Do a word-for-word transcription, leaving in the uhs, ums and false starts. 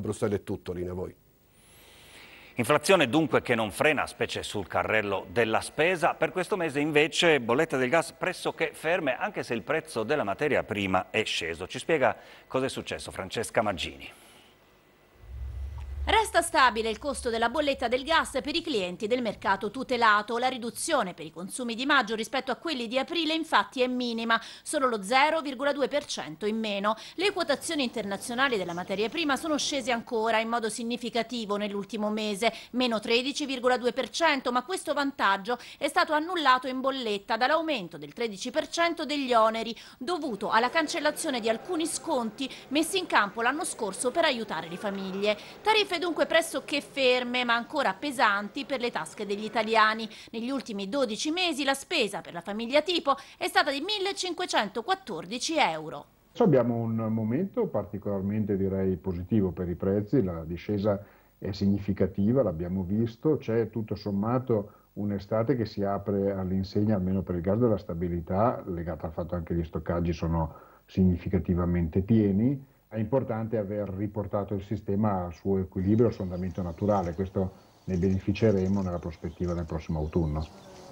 Bruxelles è tutto, Lina, voi. Inflazione dunque che non frena, specie sul carrello della spesa. Per questo mese invece bollette del gas pressoché ferme, anche se il prezzo della materia prima è sceso. Ci spiega cosa è successo Francesca Maggini. Resta stabile il costo della bolletta del gas per i clienti del mercato tutelato. La riduzione per i consumi di maggio rispetto a quelli di aprile infatti è minima, solo lo zero virgola due per cento in meno. Le quotazioni internazionali della materia prima sono scese ancora in modo significativo nell'ultimo mese, meno tredici virgola due per cento, ma questo vantaggio è stato annullato in bolletta dall'aumento del tredici per cento degli oneri, dovuto alla cancellazione di alcuni sconti messi in campo l'anno scorso per aiutare le famiglie. Tariffe dunque pressoché ferme, ma ancora pesanti per le tasche degli italiani. Negli ultimi dodici mesi la spesa per la famiglia tipo è stata di millecinquecentoquattordici euro. Abbiamo un momento particolarmente, direi, positivo per i prezzi, la discesa è significativa, l'abbiamo visto, c'è tutto sommato un'estate che si apre all'insegna, almeno per il gas, della stabilità, legata al fatto anche che gli stoccaggi sono significativamente pieni. È importante aver riportato il sistema al suo equilibrio, al suo andamento naturale. Questo ne beneficeremo nella prospettiva del prossimo autunno.